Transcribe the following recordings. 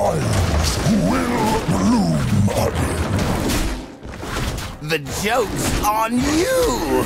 islands will bloom again. The joke's on you!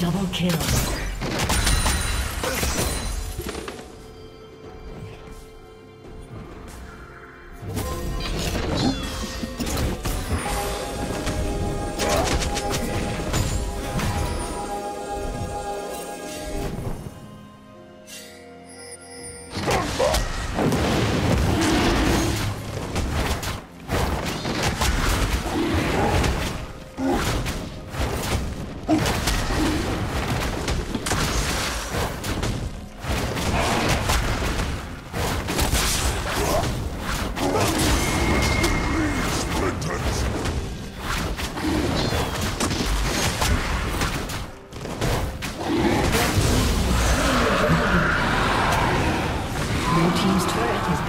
Double kill.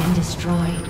been destroyed.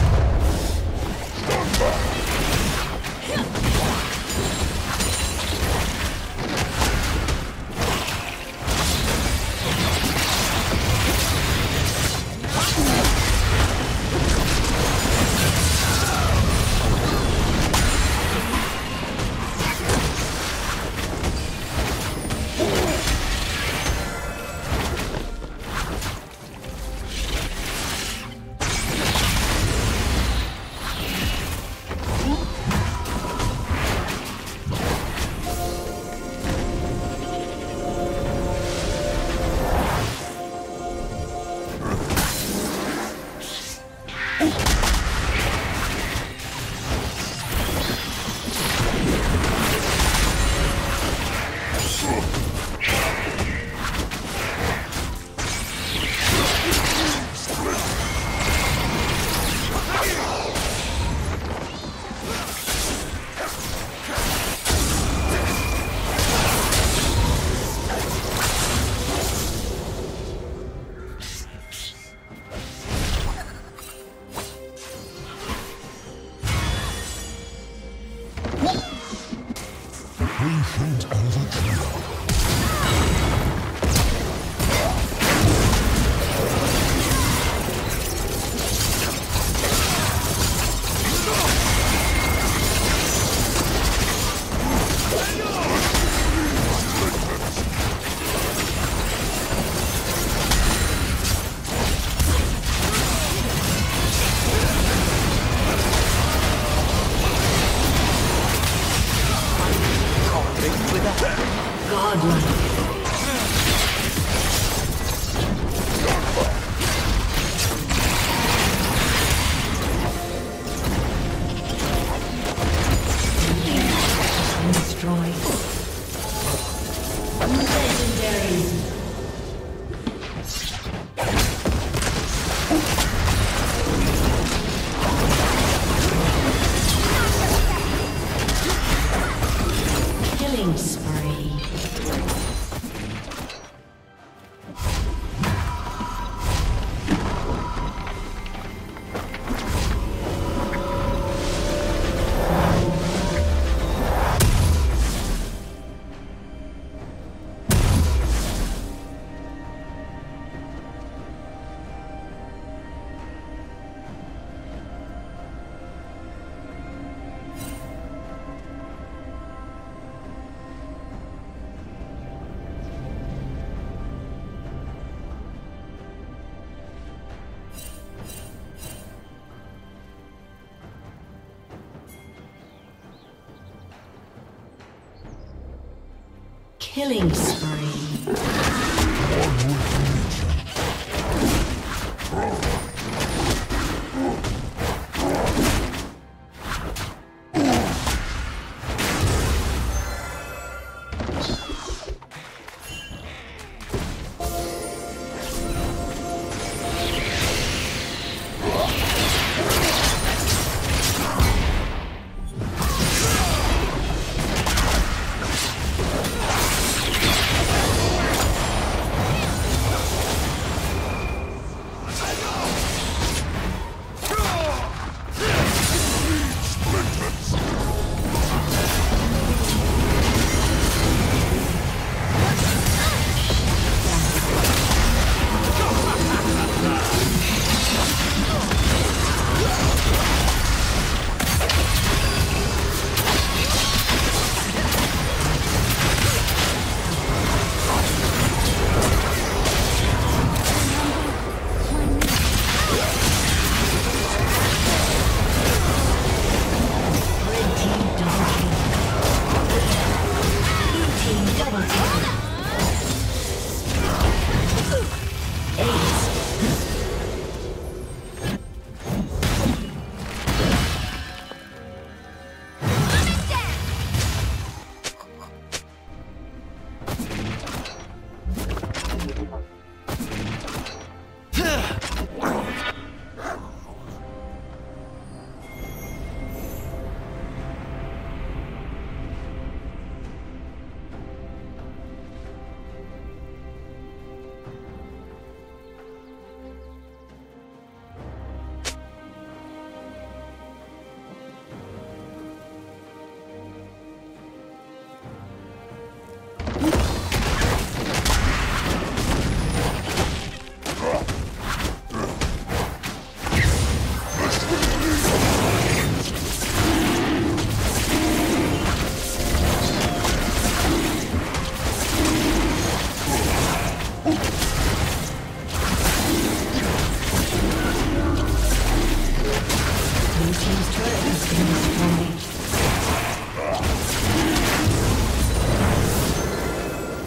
Killing spree.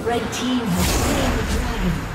Red team has slain the dragon.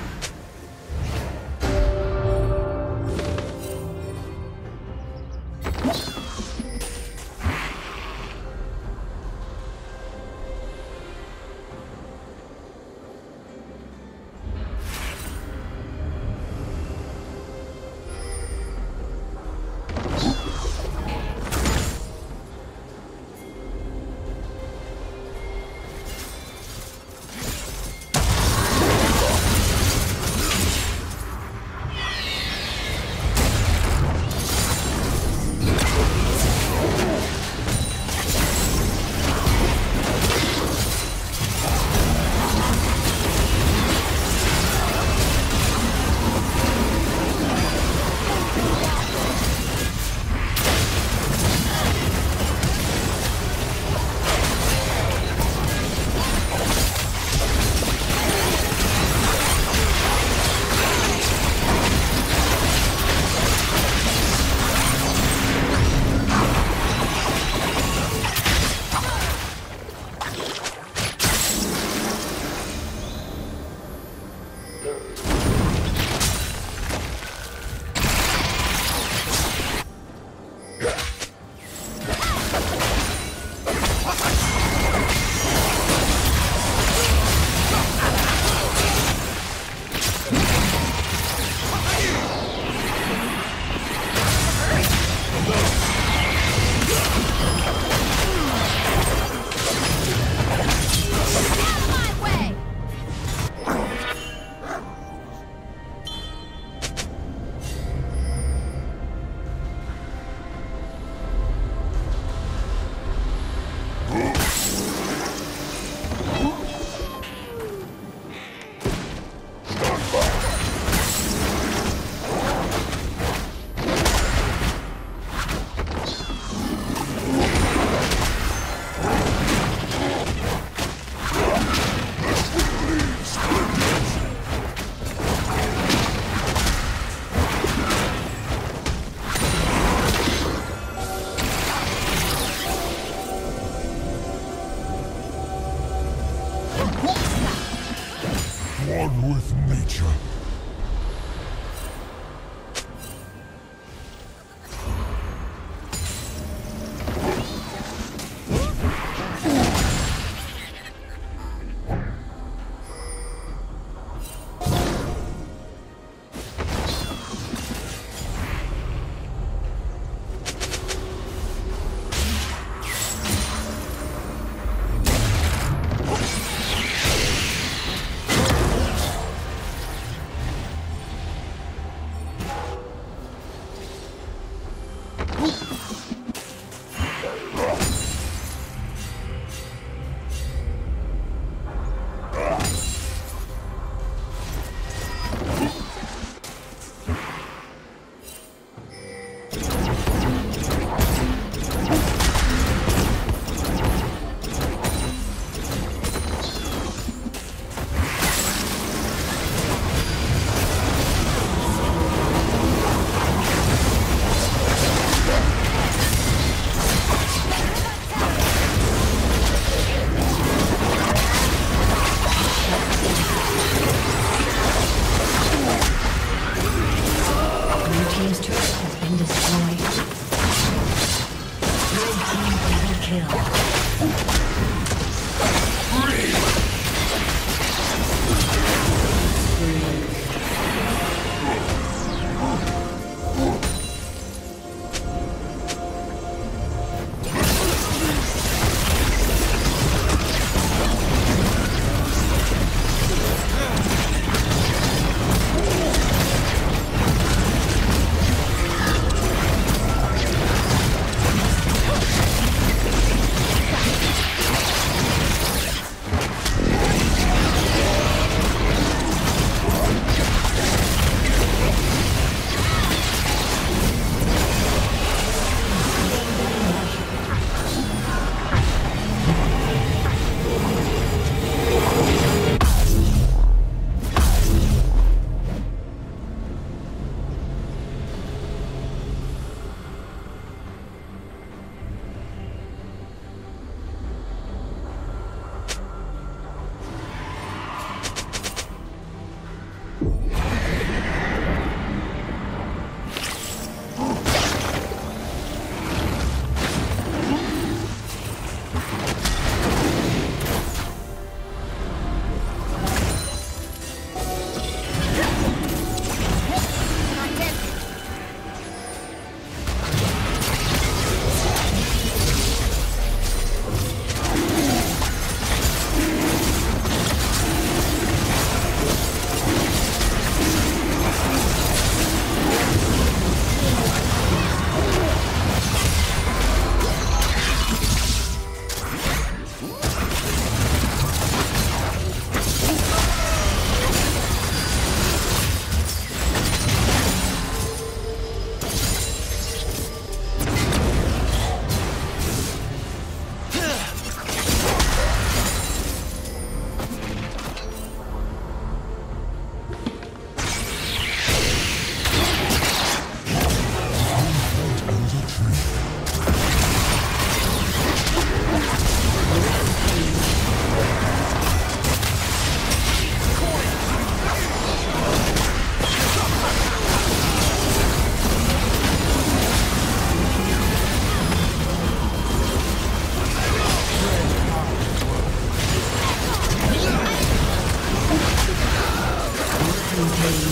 Rampage.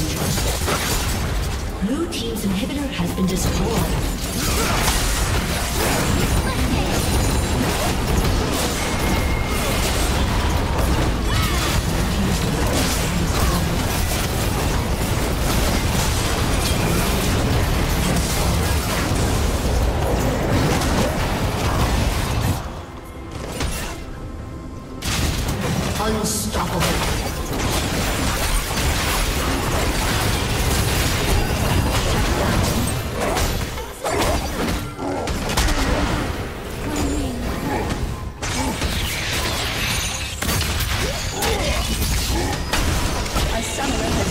Blue team's inhibitor has been destroyed. A summoner has